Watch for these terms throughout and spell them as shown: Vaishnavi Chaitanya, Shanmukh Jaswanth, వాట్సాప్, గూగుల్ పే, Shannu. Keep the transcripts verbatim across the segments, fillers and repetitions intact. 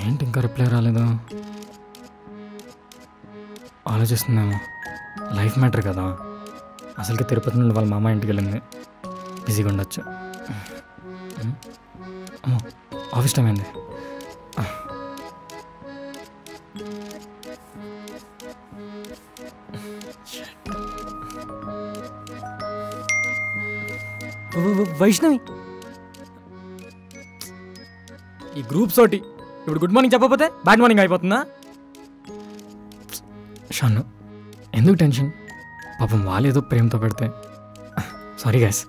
ఏంటి ఇంకా రిప్లై రాలేదు? ఆలోచిస్తున్నాము, లైఫ్ మ్యాటర్ కదా. అసలుకి తిరుపతి నుండి వాళ్ళ మామ ఇంటికి వెళ్ళింది, బిజీగా ఉండొచ్చు. ఆఫీస్ టైం అయింది. వైష్ణవి, ఈ గ్రూప్స్ ఒకటి ఇప్పుడు గుడ్ మార్నింగ్ చెప్పకపోతే బ్యాడ్ మార్నింగ్ అయిపోతుందా? షన్ను, ఎందుకు టెన్షన్? పాపం వాళ్ళు ఏదో ప్రేమతో పెడితే. Sorry guys,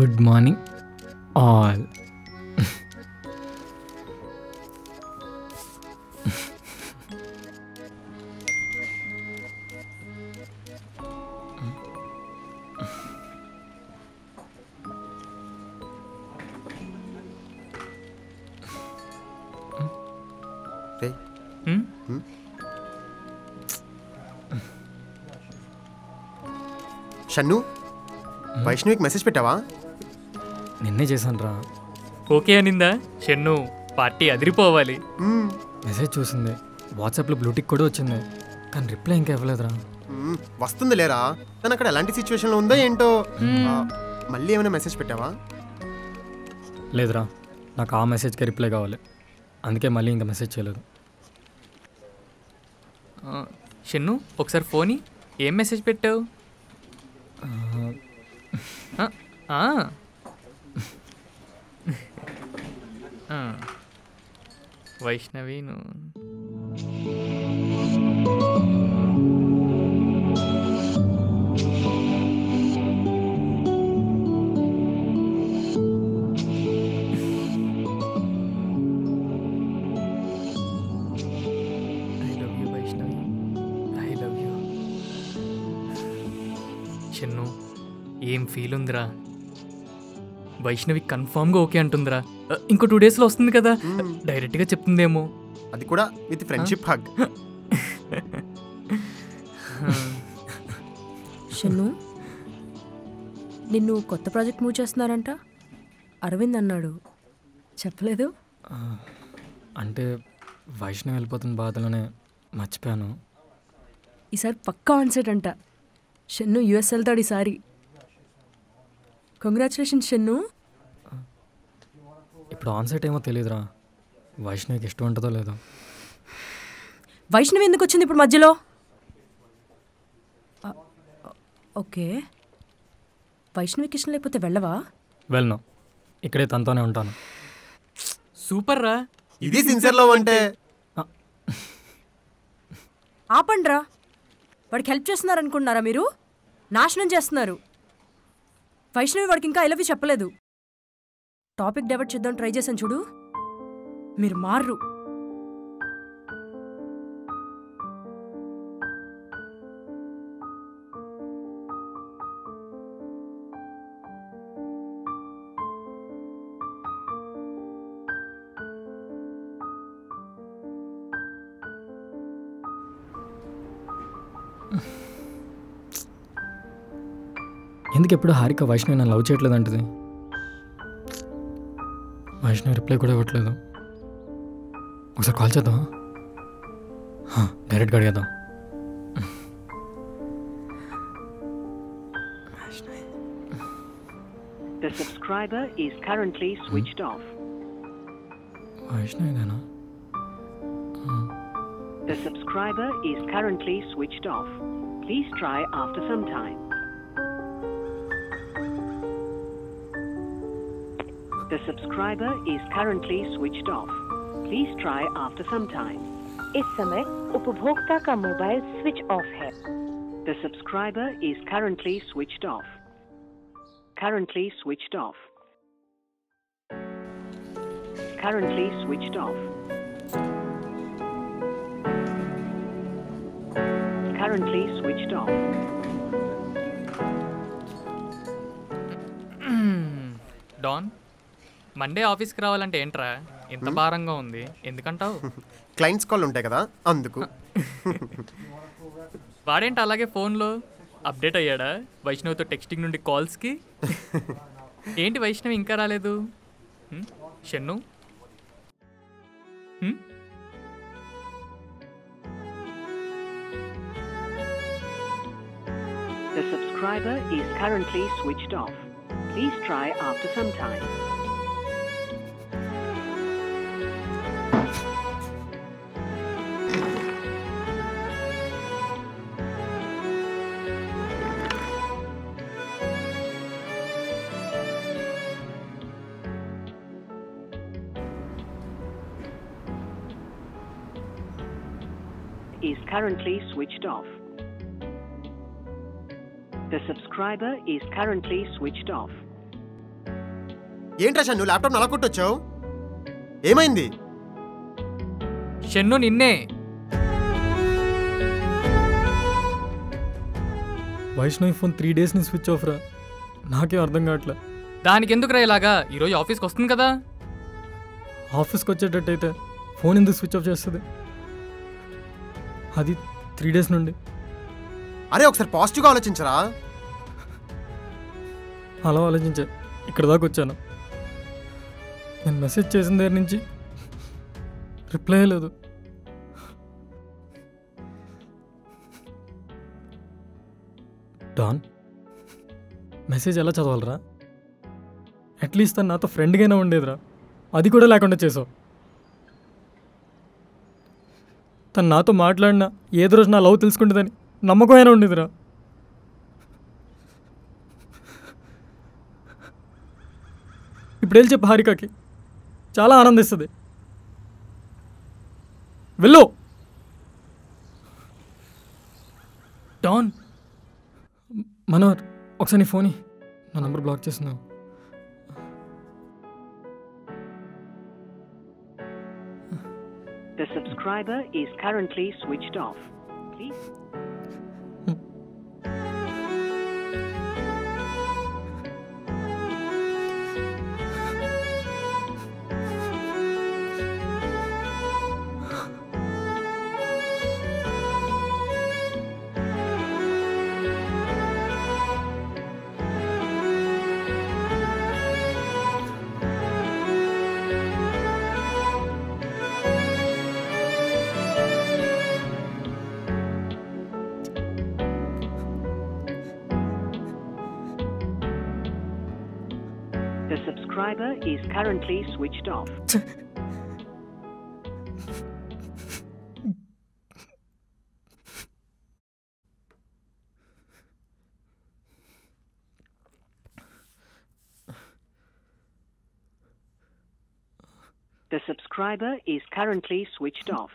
good morning all. Shannu, వైష్ణవికి మెసేజ్ పెట్టావా? నిన్నే చేశాను రా. ఓకే అనిందా? షన్ను పార్టీ అదిరిపోవాలి. మెసేజ్ చూసింది, వాట్సాప్లో బ్లూటిక్ కూడా వచ్చింది, కానీ రిప్లై ఇంకా ఇవ్వలేదురా. వస్తుంది లేరా, తను అక్కడ ఎలాంటి సిచ్యువేషన్లో ఉందో ఏంటో. మళ్ళీ ఏమైనా మెసేజ్ పెట్టావా? లేదురా, నాకు ఆ మెసేజ్కే రిప్లై కావాలి, అందుకే మళ్ళీ ఇంకా మెసేజ్ చేయలేదు. షన్ను ఒకసారి ఫోన్, ఏం మెసేజ్ పెట్టావు? వైష్ణవి, ఏం ఫీల్ ఉందిరా? వైష్ణవి కన్ఫామ్గా ఓకే అంటుందిరా. ఇంకో టూ డేస్లో వస్తుంది కదా, డైరెక్ట్గా చెప్తుందేమో, అది కూడా విత్ ఫ్రెండ్షిప్ హగ్. షన్ను, నిన్ను కొత్త ప్రాజెక్ట్ మూవ్ చేస్తున్నారంట, అరవింద్ అన్నాడు, చెప్పలేదు? అంటే వైష్ణవి వెళ్ళిపోతున్న బాధలోనే మర్చిపోయాను. ఈసారి పక్కా ఆన్సెట్ అంట. షన్ను యూఎస్ వెళ్తాడు ఈసారి. కంగ్రాచులేషన్స్ షన్ను. ఇప్పుడు ఆన్సైట్ ఏమో తెలియదురా, వైష్ణవికి ఇష్టం ఉంటుందో లేదో. వైష్ణవి ఎందుకు వచ్చింది ఇప్పుడు మధ్యలో? ఓకే, వైష్ణవికి ఇష్టం లేకపోతే వెళ్ళవా? వెళ్ళను, ఇక్కడే తనతోనే ఉంటాను. సూపర్ రా, ఇది సిన్సియర్ లవ్ అంటే. ఆపండి రా, వాడికి హెల్ప్ చేస్తున్నారు అనుకుంటున్నారా మీరు? నాశనం చేస్తున్నారు. వైష్ణవి వాడికి ఇంకా ఐ లవ్ యూ చెప్పలేదు. టాపిక్ డైవర్ట్ చేద్దాం ట్రై చేశాను చూడు, మీరు మారు. ఎందుకు ఎప్పుడు హారిక వైష్ణవి నన్ను లవ్ చేయట్లేదు అంటది? వైష్ణవి రిప్లై కూడా ఇవ్వట్లేదు. ఒకసారి కాల్ చేద్దామా? డైరెక్ట్గా అడిగేద్దాం. వైష్ణవిదేనా? The subscriber is currently switched off. Please try after some time. The subscriber is currently switched off. Please try after some time. इस समय उपभोक्ता का मोबाइल स्विच ऑफ है. The subscriber is currently switched off. Currently switched off. Currently switched off. Currently switched off. Don, Monday ఆఫీస్కి రావాలంటే ఏంట్రా? ఎంత భారంగా ఉంది ఎందుకంటావు? క్లయింట్స్ కాల్ ఉంటాయి కదా అందుకు. వాడేంటి అలాగే ఫోన్లో అప్డేట్ అయ్యాడా? వైష్ణవితో టెక్స్టింగ్ నుండి కాల్స్కి. ఏంటి వైష్ణవి ఇంకా రాలేదు? Shannu The subscriber is currently switched off. Please try after some time. Is currently switched off. The subscriber is currently switched off. ఏంట్రా షన్ను ల్యాప్టాప్ నలా కొట్టొచ్చావు? ఏమైంది? షన్ను నిన్నే. వైష్ణవి ఫోన్ త్రీ డేస్ నుంచి స్విచ్ ఆఫ్ రా. నాకేం అర్థం కావట్లే. దానికి ఎందుకు రా ఇలాగా? ఈరోజు ఆఫీస్కి వస్తుంది కదా. ఆఫీస్కి వచ్చేటట్టయితే ఫోన్ ఎందుకు స్విచ్ ఆఫ్ చేస్తుంది? అది త్రీ డేస్ నుండి. అరే ఒకసారి పాజిటివ్గా ఆలోచించరా. అలా ఆలోచించా ఇక్కడ దాకా వచ్చాను. నేను మెసేజ్ చేసిన దగ్గర నుంచి రిప్లై లేదు. డాన్ మెసేజ్ ఎలా చదవాలరా? అట్లీస్ట్ తను నాతో ఫ్రెండ్గానే ఉండేదిరా. అది కూడా లేకుండా చేసావు. తను నాతో మాట్లాడినా ఏదో రోజు నా లవ్ తెలుసుకుంటుందని నమ్మకం అయినా ఉండేదిరా. ఇప్పుడేం చెప్పు హారికకి? చాలా ఆనందిస్తుంది. వెళ్ళు డాన్. మనోహర్ ఒకసారి నీ ఫోని. నా నెంబర్ బ్లాక్ చేస్తున్నావు. The subscriber is currently switched off. Please. Is currently switched off. The subscriber is currently switched off.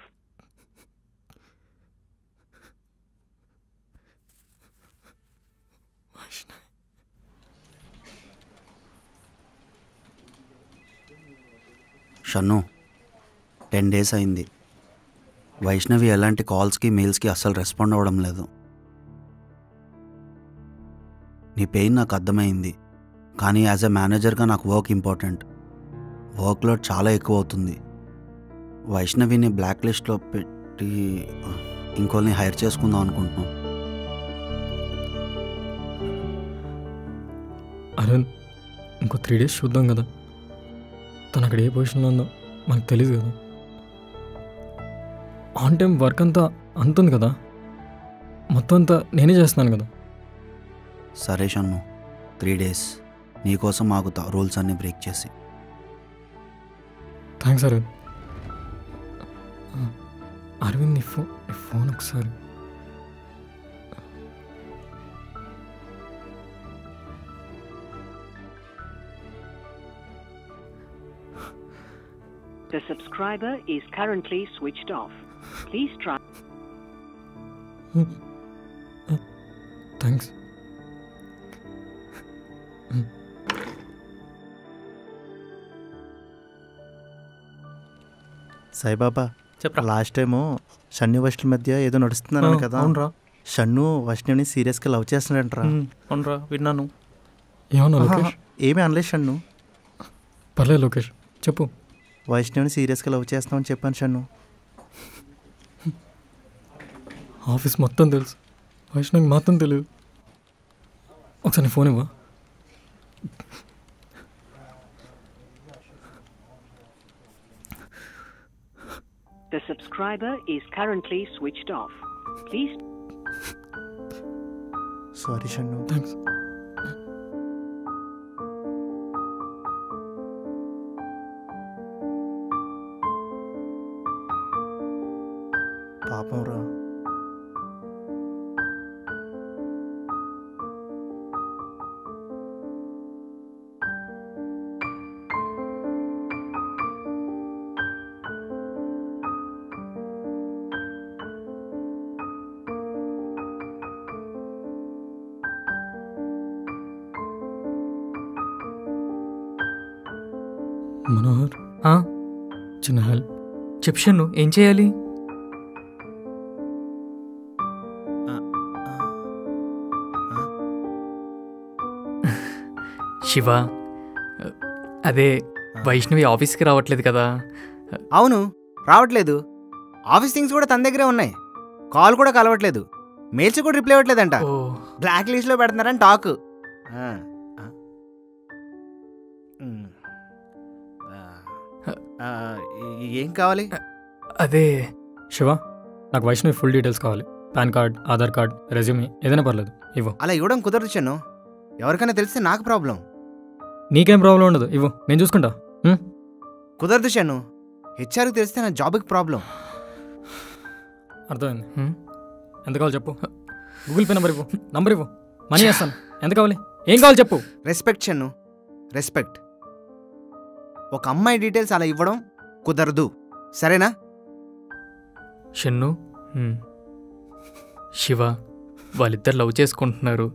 Shannu ten days అయింది. వైష్ణవి ఎలాంటి కాల్స్కి మెయిల్స్కి అస్సలు రెస్పాండ్ అవ్వడం లేదు. నీ పెయిన్ నాకు అర్థమైంది, కానీ యాజ్ ఎ మేనేజర్గా నాకు వర్క్ ఇంపార్టెంట్. వర్క్లోడ్ చాలా ఎక్కువ అవుతుంది. వైష్ణవిని బ్లాక్ లిస్ట్లో పెట్టి ఇంకోల్ని హైర్ చేసుకుందాం అనుకుంటున్నాం. అరుణ్ ఇంకో త్రీ డేస్ చూద్దాం కదా. తను అక్కడ ఏ పొజిషన్లో ఉందో మనకు తెలియదు కదా. ఆన్ టైం వర్క్ అంతా అంతుంది కదా, మొత్తం అంతా నేనే చేస్తున్నాను కదా. సరే షన్ను, త్రీ డేస్ నీకోసం ఆగుతా రూల్స్ అన్నీ బ్రేక్ చేసి. థ్యాంక్స్ అరవింద్. అరవింద్ నీ ఫోన్ నీ ఫోన్ ఒకసారి. The subscriber is currently switched off. Please try. Thanks. Sai Baba చెప్పరా, లాస్ట్ టైము షన్ను వైష్ణవి మధ్య ఏదో నడుస్తున్నాను కదా. అవునరా, షన్ను వైష్ణవిని సీరియస్గా లవ్ చేస్తున్నాడంటరా. అవునరా విన్నాను. ఏమన్నా ఏమీ అనలేదు షన్ను. పర్లేదు లోకేష్ చెప్పు. వైష్ణవిని సీరియస్గా లవ్ చేస్తామని చెప్పాను షన్ను. ఆఫీస్ మొత్తం తెలుసు, వైష్ణవికి మాత్రం తెలియదు. ఒకసారి ఫోన్ ఇవ్వ. The subscriber is currently switched off. Please. Sorry Shannu. Thanks. పాపం రా. మనోహర్, చిన్న హెల్ప్ చెప్షన్ను. ఏం చేయాలి? శివ, అదే వైష్ణవి ఆఫీస్కి రావట్లేదు కదా. అవును, రావట్లేదు. ఆఫీస్ థింగ్స్ కూడా తన దగ్గరే ఉన్నాయి. కాల్ కూడా కలవట్లేదు, మెయిల్స్ కూడా రిప్లై ఇవ్వట్లేదంట. బ్లాక్ లిస్ట్లో పెడుతున్నారని టాక్. ఏం కావాలి? అదే శివ, నాకు వైష్ణవి ఫుల్ డీటెయిల్స్ కావాలి. PAN card, Aadhaar card, resume, ఏదైనా పర్లేదు ఇవ్వు. అలా ఇవ్వడం కుదరదు చెన్ను, ఎవరికైనా తెలిస్తే నాకు ప్రాబ్లం. నీకేం ప్రాబ్లం ఉండదు, ఇవ్వు, నేను చూసుకుంటా. కుదరదు చెన్ను, హెచ్ఆర్కి తెలిస్తే నా జాబ్కి ప్రాబ్లం. అర్థమైంది. ఎంత కావాలి చెప్పు. గూగుల్ పే నెంబర్ ఇవ్వు, నంబర్ ఇవ్వు, మనీ వేస్తాను. ఎంత కావాలి, ఏం కావాలి చెప్పు. Respect Chennu, respect. ఒక అమ్మాయి డీటెయిల్స్ అలా ఇవ్వడం కుదరదు, సరేనా? షన్ను, శివ వాళ్ళిద్దరు లవ్ చేసుకుంటున్నారు.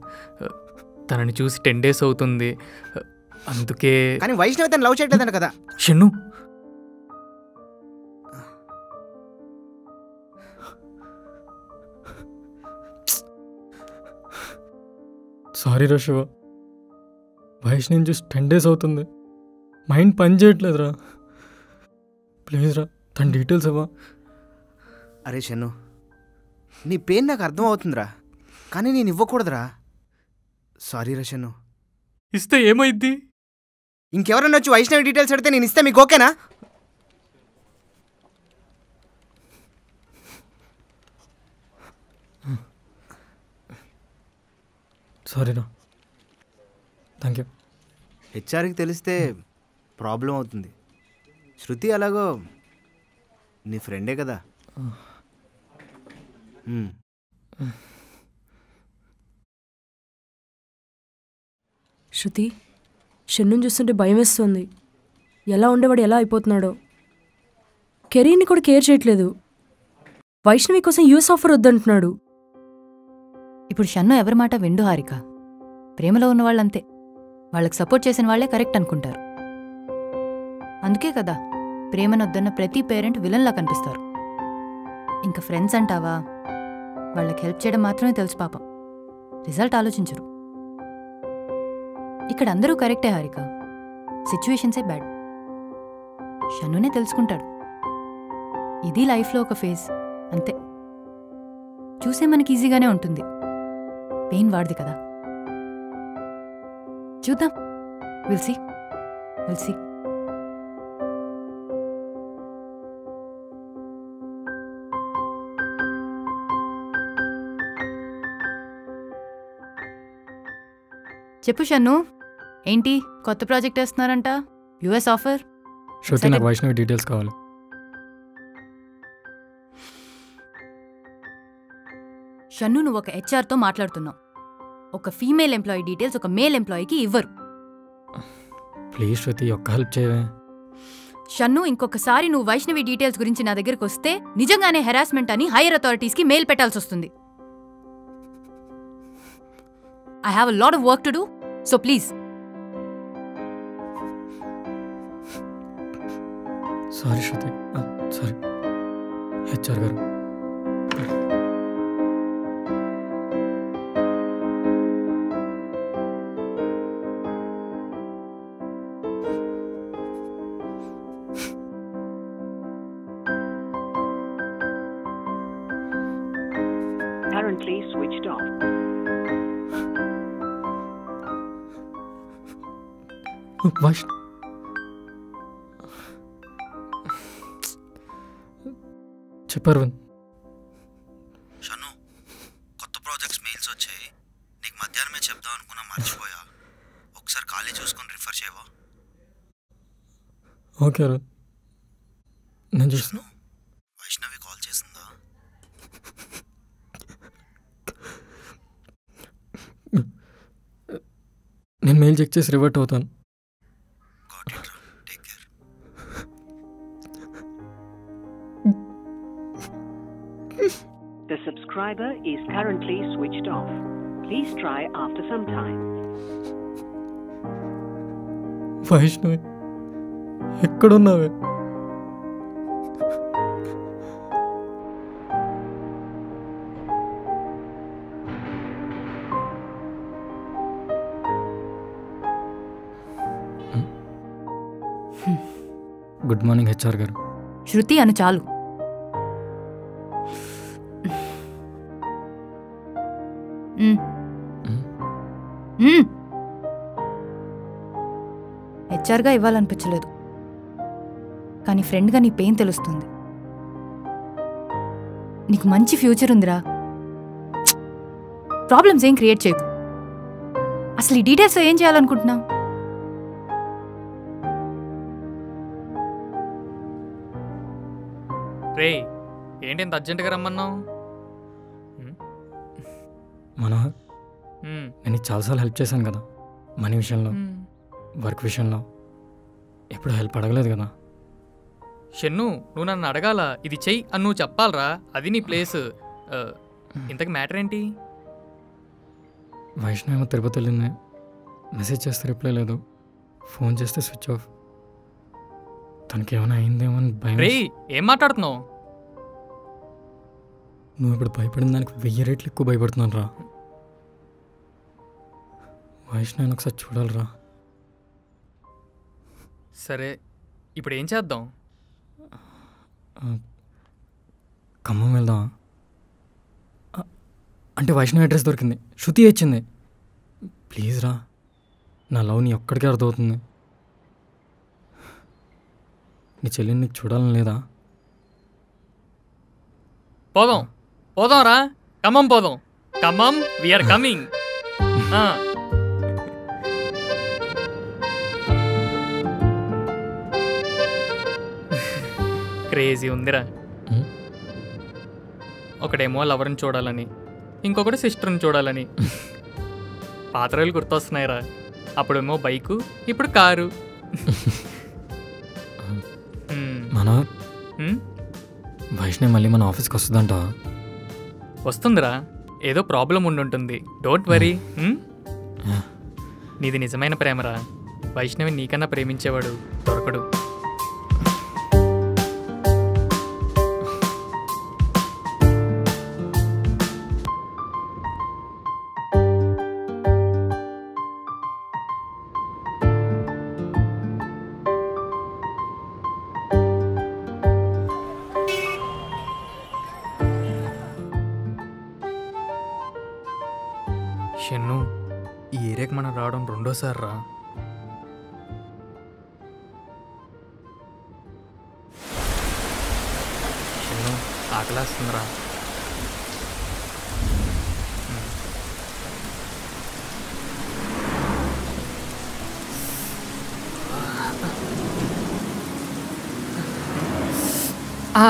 తనని చూసి టెన్ డేస్ అవుతుంది, అందుకే. కానీ వైష్ణవి తను లవ్ చేయట్లేదంట కదా షన్ను. సారీ రా శివ, వైష్ణవిని చూసి టెన్ డేస్ అవుతుంది, మైండ్ పని చేయట్లేదురా. ప్లీజ్ రా, తన డీటెయిల్స్ ఇవ్వ. అరే షన్ను, నీ పెయిన్ నాకు అర్థం అవుతుందిరా, కానీ నేను ఇవ్వకూడదురా. సారీ రా షన్ను. ఇస్తే ఏమైద్ది? ఇంకెవరన్నా వచ్చి వైష్ణవి డీటెయిల్స్ అడితే నేను ఇస్తే మీకు ఓకేనా? సారీరా, థ్యాంక్ యూ. హెచ్ఆర్కి తెలిస్తే ప్రాబ్లం అవుతుంది. శృతి అలాగో నీ ఫ్రెండే కదా. శృతి, షన్నుని చూస్తుంటే భయం వేస్తుంది. ఎలా ఉండేవాడు, ఎలా అయిపోతున్నాడో. కెరీర్ని కూడా కేర్ చేయట్లేదు. వైష్ణవి కోసం యూఎస్ ఆఫర్ వద్దంటున్నాడు. ఇప్పుడు షన్ను ఎవరి మాట విండు హారిక. ప్రేమలో ఉన్నవాళ్ళంతే, వాళ్ళకి సపోర్ట్ చేసిన వాళ్లే కరెక్ట్ అనుకుంటారు. అందుకే కదా ప్రేమనొద్దన్న ప్రతి పేరెంట్ విలన్లా కనిపిస్తారు. ఇంకా ఫ్రెండ్స్ అంటావా, వాళ్ళకి హెల్ప్ చేయడం మాత్రమే తెలుసు పాపం, రిజల్ట్ ఆలోచించరు. ఇక్కడ అందరూ కరెక్టే హారిక, సిచ్యువేషన్సే బ్యాడ్. షన్నునే తెలుసుకుంటాడు. ఇది లైఫ్లో ఒక ఫేజ్ అంతే. చూసే మనకి ఈజీగానే ఉంటుంది, పెయిన్ వాడిది కదా. చూద్దాం, విల్ సీ, విల్ సీ. చెప్పు షన్ను, ఏంటి కొత్త ప్రాజెక్ట్ వేస్తున్నారంట, యుఎస్ ఆఫర్? శృతి, నాకు వైష్ణవి డీటెయిల్స్ కావాలి. షన్ను, నువ్వు ఒక హెచ్ఆర్తో మాట్లాడుతున్నావు. ఒక ఫీమేల్ ఎంప్లాయీ డీటెయిల్స్ ఒక మేల్ ఎంప్లాయీకి ఇవ్వరు. ప్లీజ్ శృతి, ఒక్క హెల్ప్ చేయవే. షన్ను, ఇంకొకసారి నువ్వు వైష్ణవి డీటెయిల్స్ గురించి నా దగ్గరకు వస్తే నిజంగానే హెరాస్మెంట్ అని హైయర్ అథారిటీస్కి మెయిల్ పెట్టాల్సి వస్తుంది. I have a lot of work to do, so please. Sorry Shruti, uh, sorry H R garu. permanently switched off. Vaishnavi, చెప్పారు షను, కొత్త ప్రాజెక్ట్స్ మెయిల్స్ వచ్చాయి. నీకు మధ్యాహ్నమే చెప్దాం అనుకున్నా, మర్చిపోయా. ఒకసారి ఖాళీ చూసుకొని రిఫర్ చేయవా? ఓకే రా, నేను చూస్తాను. వైష్ణవి కాల్ చేసిందా? నేను మెయిల్ చెక్ చేసి రివర్ట్ అవుతాను. The subscriber is currently switched off. Please try after some time. Vaishnavi, ekkada unnave? Good morning HR గారు. శృతి అను చాలు. హెచ్ఆర్గా ఇవ్వాలనిపించలేదు, కానీ ఫ్రెండ్గా నీ పెయిన్ తెలుస్తుంది. నీకు మంచి ఫ్యూచర్ ఉందిరా. ప్రాబ్లమ్స్ ఏం క్రియేట్ చేయకు. అసలు ఈ డీటెయిల్స్ ఏం చేయాలనుకుంటున్నావు? రే, ఏంటి ఇంత అర్జెంట్గా రమ్మన్నావు? మనోహర్, నేను చాలాసార్లు హెల్ప్ చేశాను కదా, మనీ విషయంలో, వర్క్ విషయంలో. ఎప్పుడు హెల్ప్ అడగలేదు కదా. షన్ను, నువ్వు నన్ను అడగాల, ఇది చెయ్యి అని నువ్వు చెప్పాలరా, అది నీ ప్లేస్. ఇంతకు మ్యాటర్ ఏంటి? వైష్ణవి ఏమో తిరుపతి వెళ్ళింది. మెసేజ్ చేస్తే రిప్లై లేదు, ఫోన్ చేస్తే స్విచ్ ఆఫ్. తనకి ఏమైనా అయిందేమో అని భయం. రే, ఏం మాట్లాడుతున్నావు నువ్వు? ఇప్పుడు భయపడిన దానికి వెయ్యి రేట్లు ఎక్కువ భయపడుతున్నాను రా. వైష్ణవిని ఒకసారి చూడాలిరా. సరే, ఇప్పుడు ఏం చేద్దాం? ఖమ్మం వెళ్దాం అంటే వైష్ణవి అడ్రస్ దొరికింది, శృతి ఇచ్చింది. ప్లీజ్ రా, నా లవ్ నీ ఒక్కడికే అర్థమవుతుంది. నీ చెల్లిని నీకు చూడాలని లేదా? పోదాం, పోదాం రా, ఖమ్మం పోదాం. Khammam, we are coming. క్రేజీ ఉందిరా. ఒకడేమో లవర్ని చూడాలని, ఇంకొకటి సిస్టర్ని చూడాలని. పాత రోజులు గుర్తొస్తున్నాయిరా. అప్పుడేమో బైకు, ఇప్పుడు కారు. మన వైష్ణవి మళ్ళీ మన ఆఫీస్కి వస్తుందంట. వస్తుందిరా, ఏదో ప్రాబ్లం ఉండుంటుంది. Don't worry. నీది నిజమైన ప్రేమరా. వైష్ణవి నీకన్నా ప్రేమించేవాడు దొరకడు. షన్ను, ఈ ఏరియాకి మనం రావడం రెండోసారి రా. షన్ను, ఆకలేస్తుందిరా.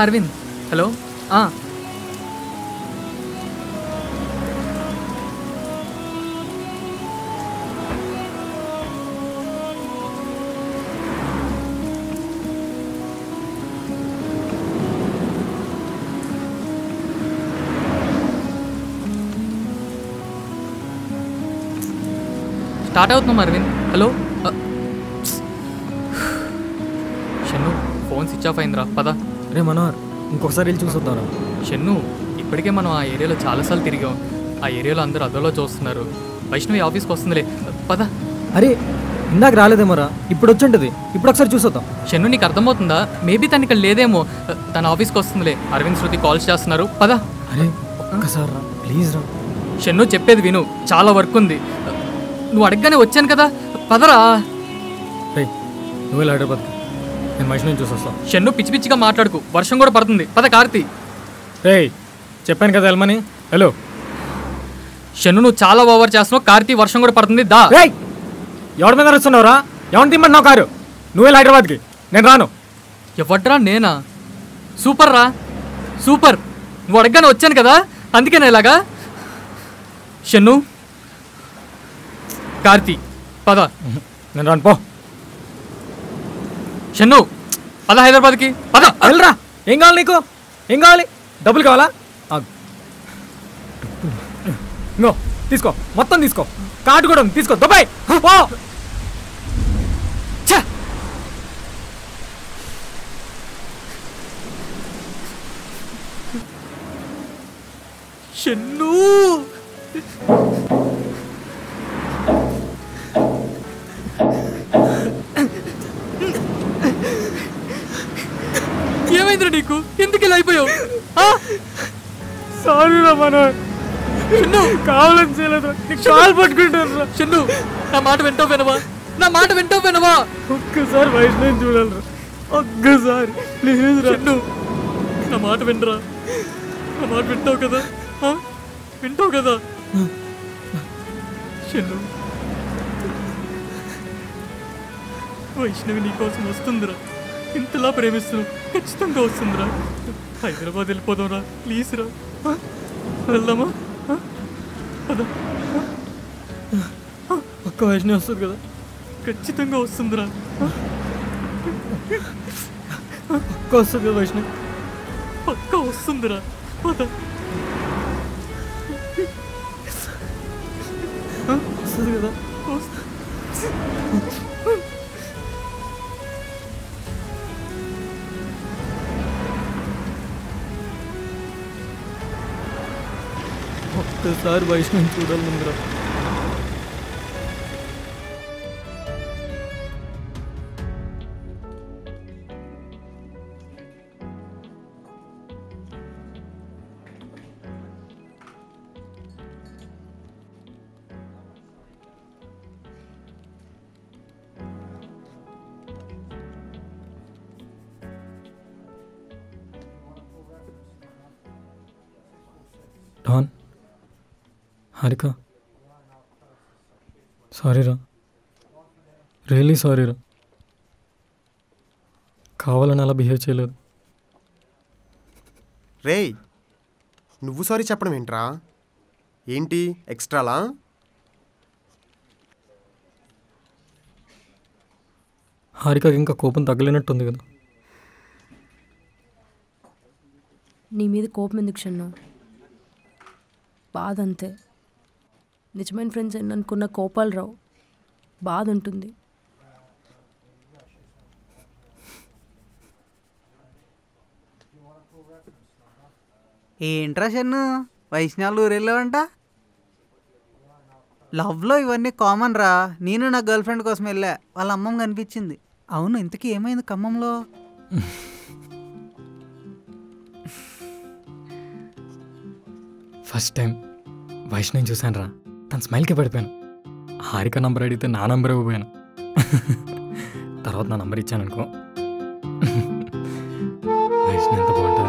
అరవింద్, హలో. స్టార్ట్ అవుతున్నాం Arvind. Hello Shannu, phone switch off అయిందిరా. పదా రే మనోహర్, ఇంకొకసారి వెళ్ళి చూసొద్దారా? షన్ను, ఇప్పటికే మనం ఆ ఏరియాలో చాలాసార్లు తిరిగాం. ఆ ఏరియాలో అందరూ అదోలో చూస్తున్నారు. వైష్ణవి ఆఫీస్కి వస్తుందిలే, పదా. అరే, ఇందాక రాలేదేమోరా, ఇప్పుడు వచ్చి ఉంటుంది. ఇప్పుడు ఒకసారి చూసొద్దాం. షన్ను, నీకు అర్థమవుతుందా? మేబీ తను ఇక్కడ లేదేమో, తన ఆఫీస్కి వస్తుందిలే. అరవింద్, శృతి కాల్స్ చేస్తున్నారు, పదా. అరే ఒక్కసారి రా. ప్లీజ్ రా. షన్ను చెప్పేది విను, చాలా వర్క్ ఉంది. నువ్వు అడగగానే వచ్చాను కదా, పదరా. నువ్వు ఇలా అడగ పద, నేను వైష్ణవి చూసి వస్తాను. షన్ను పిచ్చి పిచ్చిగా మాట్లాడుకు, వర్షం కూడా పడుతుంది. పద కార్తీ. రే చెప్పాను కదా వెళ్ళమని. హలో షన్ను, నువ్వు చాలా ఓవర్ చేస్తున్నావు. కార్తీ వర్షం కూడా పడుతుంది. దా. ఎవరి మీద వస్తున్నావురా? ఎవరిని తిమ్మంటున్నావు కారు? నువ్వు వెళ్ళి హైదరాబాద్కి, నేను రాను. ఎవడ్రా? నేనా? సూపర్ రా, సూపర్. నువ్వు అడగగానే వచ్చాను కదా, అందుకేనా ఇలాగా. షన్ను, కార్తీ పద. నేను రాను, పో. షన్ను పద హైదరాబాద్కి, పద. వెళ్ళరా. ఏం కావాలి నీకు? ఏం కావాలి? డబ్బులు కావాలా? నో, తీసుకో, మొత్తం తీసుకో. కార్డు కూడా ఉంది, తీసుకో. దుబాయ్ పో. షన్ను, ఏమైందిరా నీకు? ఎందుకు ఇలా అయిపోయావు? సారీ రా మనోజ్, కావాలని చేయలేదు. కాలు పట్టుకుంటాను. షన్ను, నా మాట వింటావు వినవా? నా మాట వింటావు వినవా? ఒక్కసారి వైష్ణవిని చూడాలరా, ఒక్కసారి ప్లీజ్ రా. షన్ను, నా మాట వినరా? నా మాట వింటావు కదా? వింటావు కదా? షన్ను, వైష్ణవి నీకోసం వస్తుందిరా. ఇంతలా ప్రేమిస్తున్నావు, ఖచ్చితంగా వస్తుందిరా. హైదరాబాద్ వెళ్ళిపోదాం రా, ప్లీజ్ రా. వెళ్దామా? ఒక్క వైష్ణవి వస్తుంది కదా, ఖచ్చితంగా వస్తుందిరా. పక్క వస్తుంది కదా వైష్ణవి? పక్క వస్తుందిరా. వస్తుంది కదా? ఒక్కసారి వైష్ణవి చూడాలి ముందర. డాన్, హారిక, సారీరా, రియలీ సారీరా. కావాలని అలా బిహేవ్ చేయలేదు. రే, నువ్వు సారీ చెప్పడం ఏంట్రా? ఏంటి ఎక్స్ట్రాలా? హారికకి ఇంకా కోపం తగ్గలేనట్టుంది కదా. నీ మీద కోపం ఎందుకు షన్ను? బాధ అంతే. నిజమైన ఫ్రెండ్స్ అని అనుకున్న కోపాలు రావు, బాధ ఉంటుంది. ఏంట్రా షన్ను, వైష్ణవి ఊరెళ్ళావంట? లవ్లో ఇవన్నీ కామన్ రా. నేను నా గర్ల్ ఫ్రెండ్ కోసం వెళ్ళా, వాళ్ళ అమ్మమ్మ కనిపించింది. అవును, ఇంతకీ ఏమైంది ఖమ్మంలో? ఫస్ట్ టైం వైష్ణవిని చూశాను రా, తన స్మైల్కే పడిపోయాను. హారిక నంబర్ అడిగితే నా నంబర్ ఇవ్వబోయాను. తర్వాత నా నంబర్ ఇచ్చాను అనుకో. వైష్ణవి ఎంత బాగుంటుందా?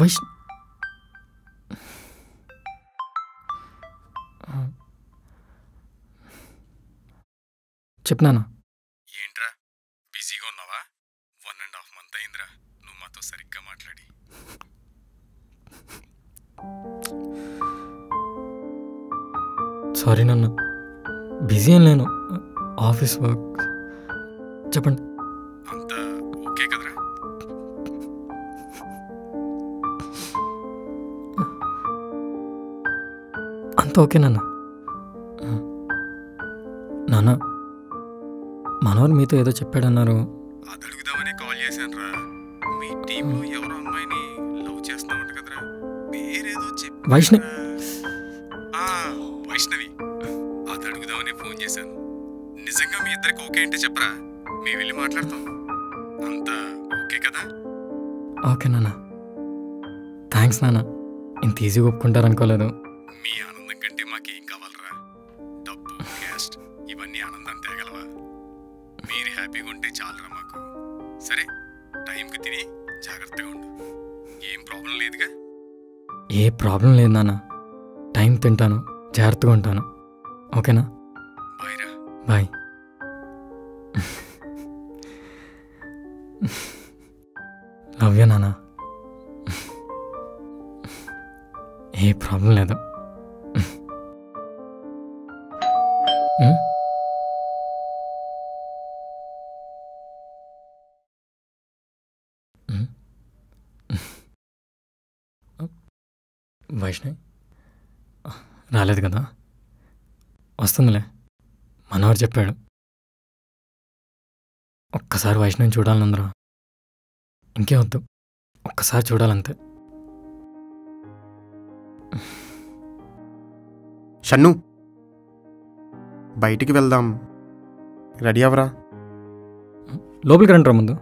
వైష్ చెప్పనా? ఏంట్రా బిజీగా ఉన్నావా? వన్ అండ్ హాఫ్ మంత్ అయిందిరా నువ్వు మాతో సరిగ్గా మాట్లాడి. సారీ నాన్న. బిజీ అని లేను, ఆఫీస్ వర్క్. చెప్పండి. అంతా ఓకే కదరా? అంతా ఓకే నాన్న. నాన్న, మనవారు మీతో ఏదో చెప్పాడన్నారు. అది అడుగుదామని కాల్ చేశాను రా. మీ టీంలో ఎవరో అమ్మాయిని లవ్ చేస్తామంట కదరా, పేరేదో చెప్పి వైష్ణవి. వైష్ణవి, అది అడుగుదామని ఫోన్ చేశాను. నిజంగా మీ ఇద్దరికి ఓకే అంటే చెప్పరా, మేము వెళ్ళి మాట్లాడతాం. అంతా ఓకే కదా? ఓకే నాన్న. థ్యాంక్స్ నాన్న, ఇంత ఈజీగా ఒప్పుకుంటారనుకోలేదు. మీ ఆనందం కంటే మాకేం కావాలరా? డబ్బు, క్యాస్ట్ ఇవన్నీ ఆనందం తేగలవా? మీరు హ్యాపీగా ఉంటే చాలరా మాకు. సరే, టైంకి తిని జాగ్రత్తగా ఉండు. ఏం ప్రాబ్లం లేదుగా? ఏ ప్రాబ్లం లేదు నాన్న. టైం తింటాను, జాగ్రత్తగా ఉంటాను. ఓకేనా? బాయ్ రా. బాయ్. లవ్ యూ నాన్న. ఏ ప్రాబ్లం లేదు. వైష్ణవి రాలేదు కదా, వస్తుందిలే. మనోహర్ చెప్పాడు. ఒక్కసారి వైష్ణవిని చూడాలనుందిరా, ఇంకే వద్దు, ఒక్కసారి చూడాలంతే. షన్ను, బయటికి వెళ్దాం, రెడీ అవరా. లోపలికి రండి రా ముందు.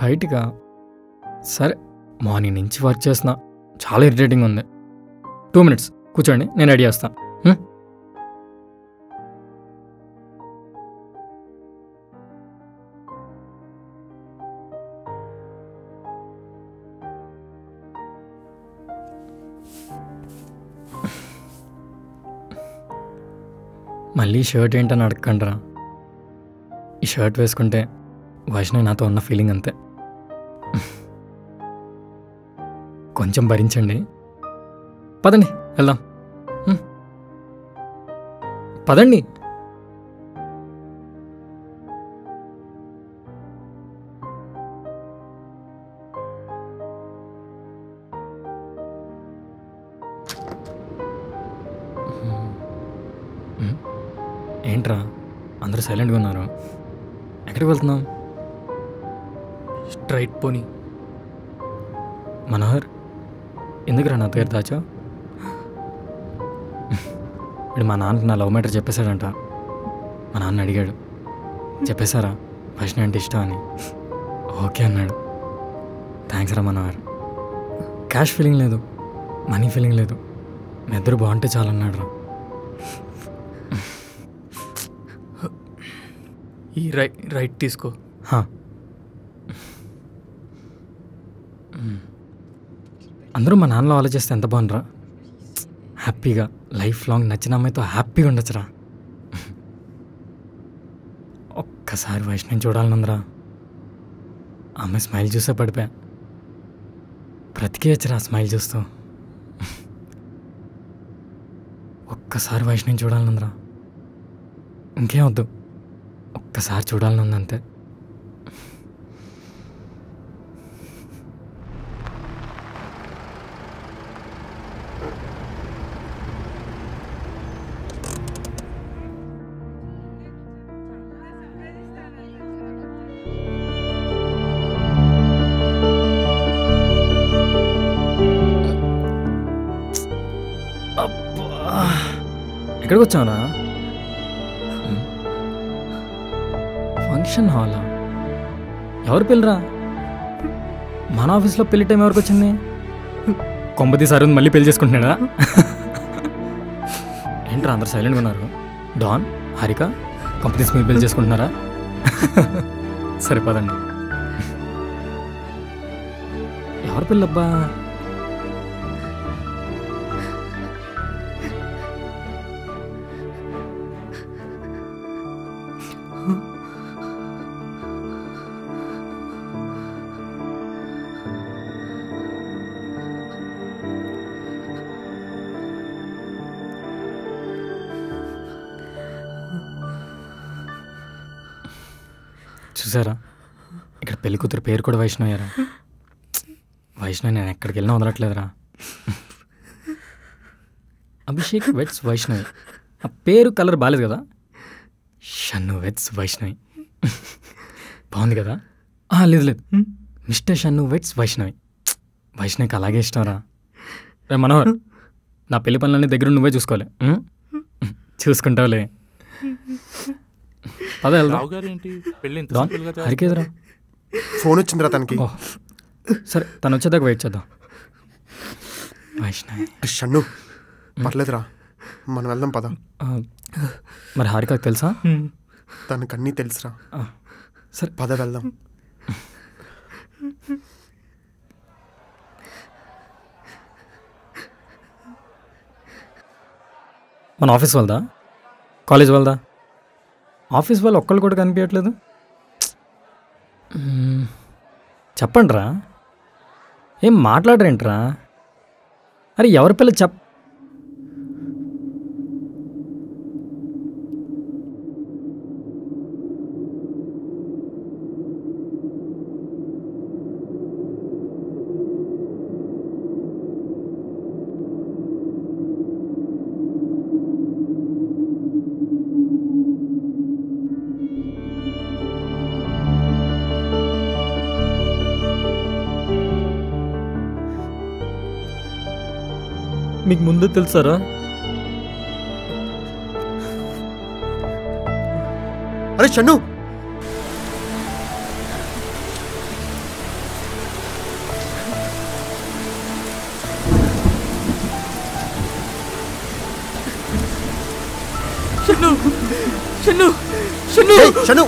బయటిగా? సరే, మార్నింగ్ నుంచి వర్క్ చేస్తున్నా, చాలా ఇరిటేటింగ్ ఉంది. టూ మినిట్స్ కూర్చోండి, నేను రెడీ చేస్తాను. మళ్ళీ షర్ట్ ఏంటని అడగండి రా. ఈ షర్ట్ వేసుకుంటే వైష్ణవి నాతో ఉన్న ఫీలింగ్ అంతే. కొంచెం భరించండి, పదండి వెళ్దాం. పదండి. ఏంట్రా అందరూ సైలెంట్గా ఉన్నారు? ఎక్కడికి వెళ్తున్నాం? స్ట్రైట్ పోనీ. మనోహర్, ఎందుకురా నా పేరు దాచా? ఇప్పుడు మా నాన్నకి నా లవ్ మ్యాటర్ చెప్పేశాడంట. మా నాన్న అడిగాడు, చెప్పేశారా వైష్ణవి అంటే ఇష్టం అని? ఓకే అన్నాడు. థ్యాంక్స్ రా మనోహర్. క్యాష్ ఫీలింగ్ లేదు, మనీ ఫీలింగ్ లేదు, మీ ఇద్దరు బాగుంటే చాలన్నాడు రా. ఈ రై రైట్ తీసుకో. అందరూ మా నాన్నలో ఆలోచిస్తే ఎంత బాగుండ్రా. హ్యాపీగా లైఫ్ లాంగ్ నచ్చిన అమ్మాయితో హ్యాపీగా ఉండొచ్చురా. ఒక్కసారి వైష్ణవిని చూడాలనుందిరా. ఆమె స్మైల్ చూసే పడిపోయా, బ్రతికేయచ్చురా స్మైల్ చూస్తూ. ఒక్కసారి వైష్ణవిని చూడాలనుందిరా, ఇంకేం వద్దు, ఒక్కసారి చూడాలనుందంతే. ఎక్కడికి వచ్చావురా? ఫంక్షన్ హాలా? ఎవరు పెళ్ళిరా? మన ఆఫీస్లో పెళ్లి టైం ఎవరికి వచ్చింది? కొంబది సార్ మళ్ళీ పెళ్లి చేసుకుంటున్నాడా? ఏంట్రా అందరు సైలెంట్గా ఉన్నారు? డాన్, హారిక కంపెనీస్ మీరు పెళ్లి చేసుకుంటున్నారా? సరిపోదండి. ఎవరు పెళ్ళబ్బా? చూసారా, ఇక్కడ పెళ్లి కూతురు పేరు కూడా వైష్ణవిరా. వైష్ణవి నేను ఎక్కడికి వెళ్ళినా వదలట్లేదురా. అభిషేక్ వెట్స్ వైష్ణవి. ఆ పేరు కలర్ బాగాలేదు కదా, షన్ను వెట్స్ వైష్ణవి బాగుంది కదా. లేదు లేదు, మిస్టర్ షన్ను వెట్స్ వైష్ణవి. వైష్ణవికి అలాగే ఇష్టంరా. రే మనోహర్, నా పెళ్లి పనులన్నీ దగ్గర నువ్వే చూసుకోవాలి. చూసుకుంటావులే. అదే హరికేదరా ఫోన్ వచ్చిందిరా తనకి. సరే తను వచ్చేదాకా వెయిట్ చేద్దాం. వైష్ణవి షన్ను పర్లేదురా, మనం వెళ్దాం పదా. మరి హారికకు తెలుసా? తనకు అన్నీ తెలుసురా. సరే పద వెళ్దాం. మన ఆఫీస్ వాళ్ళదా, కాలేజ్ వాళ్ళదా? ఆఫీస్ వాళ్ళు ఒక్కళ్ళు కూడా కనిపించట్లేదు. చెప్పండి రా. ఏం మాట్లాడరేంట్రా? అరే ఎవరి పిల్ల చెప్ మీకు ముందే తెలుసారా? అరే షన్ను, షన్ను షన్ను షన్ను షన్ను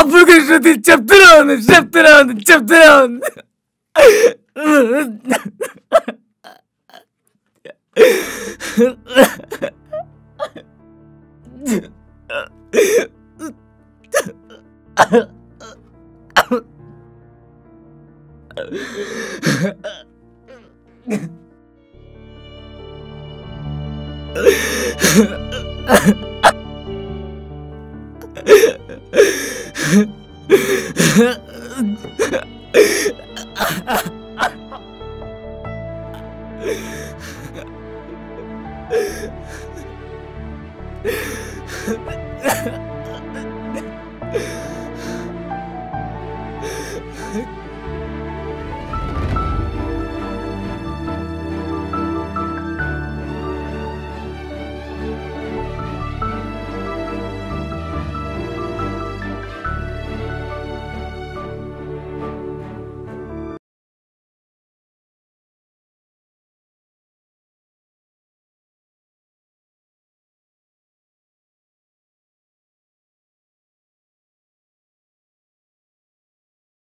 అప్పుడు కృష్ణతి చెప్తూనే ఉంది చెప్తూనే ఉంది చెప్తూనే ఉంది